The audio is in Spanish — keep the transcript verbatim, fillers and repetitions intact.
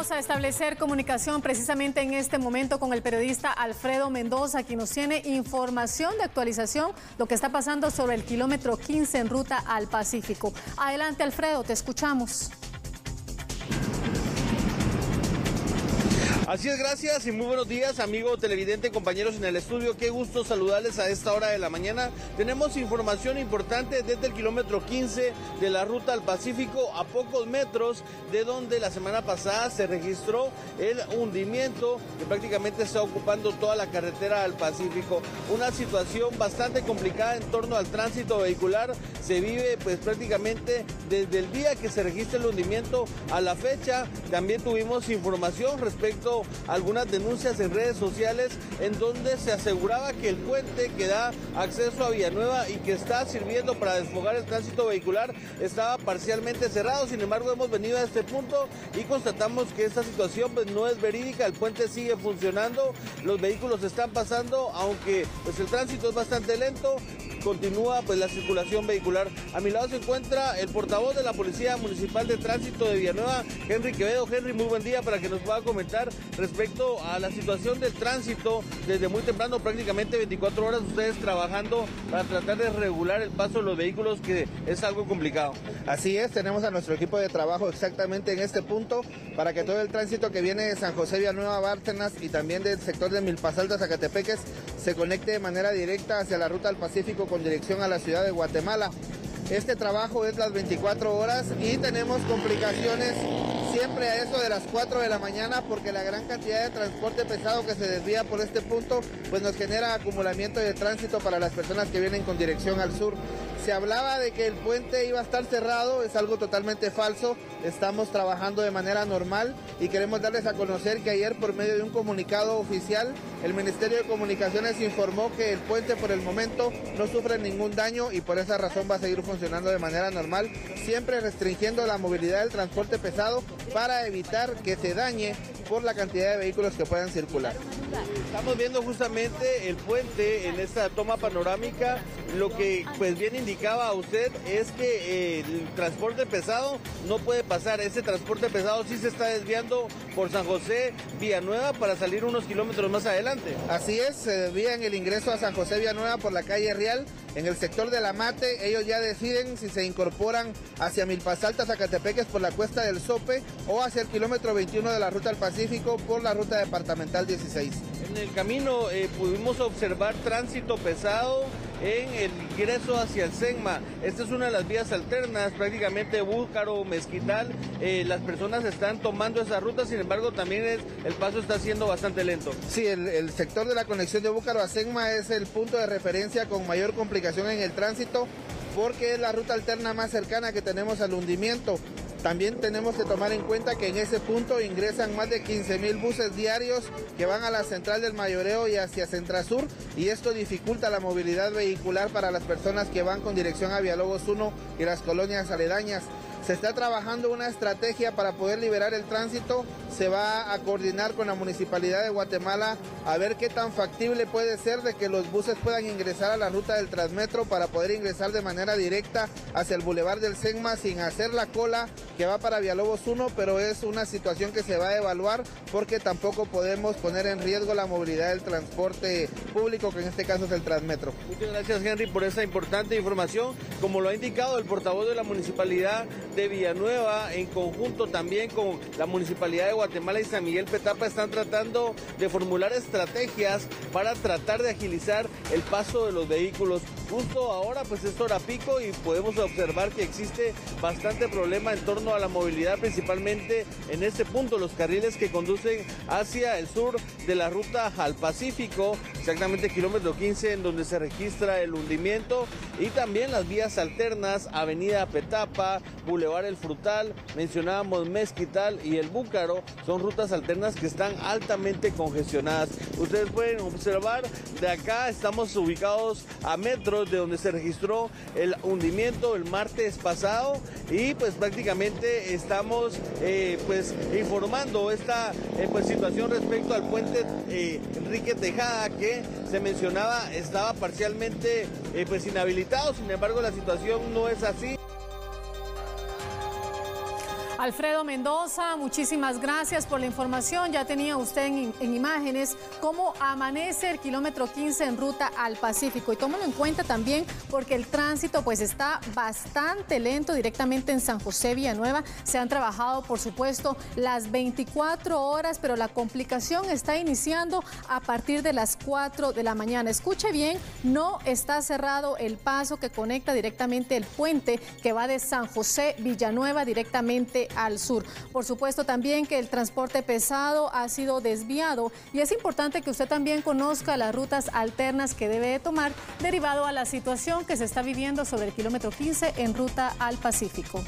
Vamos a establecer comunicación precisamente en este momento con el periodista Alfredo Mendoza, quien nos tiene información de actualización, lo que está pasando sobre el kilómetro quince en ruta al Pacífico. Adelante, Alfredo, te escuchamos. Así es, gracias y muy buenos días, amigo televidente, compañeros en el estudio. Qué gusto saludarles a esta hora de la mañana. Tenemos información importante desde el kilómetro quince de la ruta al Pacífico, a pocos metros de donde la semana pasada se registró el hundimiento que prácticamente está ocupando toda la carretera al Pacífico. Una situación bastante complicada en torno al tránsito vehicular. Se vive pues prácticamente desde el día que se registra el hundimiento a la fecha. También tuvimos información respecto algunas denuncias en redes sociales en donde se aseguraba que el puente que da acceso a Villanueva y que está sirviendo para desfogar el tránsito vehicular estaba parcialmente cerrado. Sin embargo, hemos venido a este punto y constatamos que esta situación pues, no es verídica. El puente sigue funcionando, los vehículos están pasando, aunque pues, el tránsito es bastante lento. Continúa pues la circulación vehicular. A mi lado se encuentra el portavoz de la Policía Municipal de Tránsito de Villanueva, Henry Quevedo. Henry, muy buen día, para que nos pueda comentar respecto a la situación del tránsito. Desde muy temprano, prácticamente veinticuatro horas, ustedes trabajando para tratar de regular el paso de los vehículos, que es algo complicado. Así es, tenemos a nuestro equipo de trabajo exactamente en este punto para que todo el tránsito que viene de San José Villanueva, Bárcenas y también del sector de Milpas Altas, Sacatepéquez, se conecte de manera directa hacia la ruta al Pacífico con dirección a la ciudad de Guatemala. Este trabajo es las veinticuatro horas y tenemos complicaciones siempre a eso de las cuatro de la mañana porque la gran cantidad de transporte pesado que se desvía por este punto pues nos genera acumulamiento de tránsito para las personas que vienen con dirección al sur. Se hablaba de que el puente iba a estar cerrado, es algo totalmente falso. Estamos trabajando de manera normal y queremos darles a conocer que ayer, por medio de un comunicado oficial, el Ministerio de Comunicaciones informó que el puente por el momento no sufre ningún daño y por esa razón va a seguir funcionando de manera normal, siempre restringiendo la movilidad del transporte pesado para evitar que se dañe por la cantidad de vehículos que puedan circular. Estamos viendo justamente el puente en esta toma panorámica. Lo que pues bien indicaba a usted es que eh, el transporte pesado no puede pasar. Ese transporte pesado sí se está desviando por San José Villanueva para salir unos kilómetros más adelante. Así es, se desvía en el ingreso a San José Villanueva por la calle Real. En el sector de la Mate, ellos ya deciden si se incorporan hacia Milpas Altas, Sacatepéquez por la Cuesta del Sope o hacia el kilómetro veintiuno de la ruta al Pacífico por la ruta departamental dieciséis. En el camino eh, pudimos observar tránsito pesado en el ingreso hacia el Segma. Esta es una de las vías alternas, prácticamente Búcaro, Mezquital. Eh, las personas están tomando esa ruta, sin embargo también es, el paso está siendo bastante lento. Sí, el, el sector de la conexión de Búcaro a Segma es el punto de referencia con mayor complicación en el tránsito porque es la ruta alterna más cercana que tenemos al hundimiento. También tenemos que tomar en cuenta que en ese punto ingresan más de quince mil buses diarios que van a la Central del Mayoreo y hacia Central Sur, y esto dificulta la movilidad vehicular para las personas que van con dirección a Vialobos uno y las colonias aledañas. Se está trabajando una estrategia para poder liberar el tránsito. Se va a coordinar con la Municipalidad de Guatemala a ver qué tan factible puede ser de que los buses puedan ingresar a la ruta del Transmetro para poder ingresar de manera directa hacia el Boulevard del Segma sin hacer la cola que va para Vialobos uno, pero es una situación que se va a evaluar porque tampoco podemos poner en riesgo la movilidad del transporte público, que en este caso es el Transmetro. Muchas gracias, Henry, por esta importante información. Como lo ha indicado el portavoz de la Municipalidad de Villanueva, en conjunto también con la Municipalidad de Guatemala y San Miguel Petapa, están tratando de formular estrategias para tratar de agilizar el paso de los vehículos. Justo ahora pues es hora pico y podemos observar que existe bastante problema en torno a la movilidad, principalmente en este punto, los carriles que conducen hacia el sur de la ruta al Pacífico, exactamente kilómetro quince en donde se registra el hundimiento, y también las vías alternas, Avenida Petapa, Boulevard El Frutal, mencionábamos Mezquital y el Búcaro, son rutas alternas que están altamente congestionadas. Ustedes pueden observar, de acá estamos ubicados a metros de donde se registró el hundimiento el martes pasado y pues prácticamente estamos eh, pues informando esta eh, pues, situación respecto al puente eh, Enrique Tejada, que se mencionaba estaba parcialmente eh, pues inhabilitado, sin embargo la situación no es así. Alfredo Mendoza, muchísimas gracias por la información. Ya tenía usted en, en imágenes cómo amanece el kilómetro quince en ruta al Pacífico. Y tómalo en cuenta también porque el tránsito pues está bastante lento directamente en San José Villanueva. Se han trabajado, por supuesto, las veinticuatro horas, pero la complicación está iniciando a partir de las cuatro de la mañana. Escuche bien, no está cerrado el paso que conecta directamente el puente que va de San José Villanueva directamente al sur. Por supuesto también que el transporte pesado ha sido desviado y es importante que usted también conozca las rutas alternas que debe tomar derivado a la situación que se está viviendo sobre el kilómetro quince en ruta al Pacífico.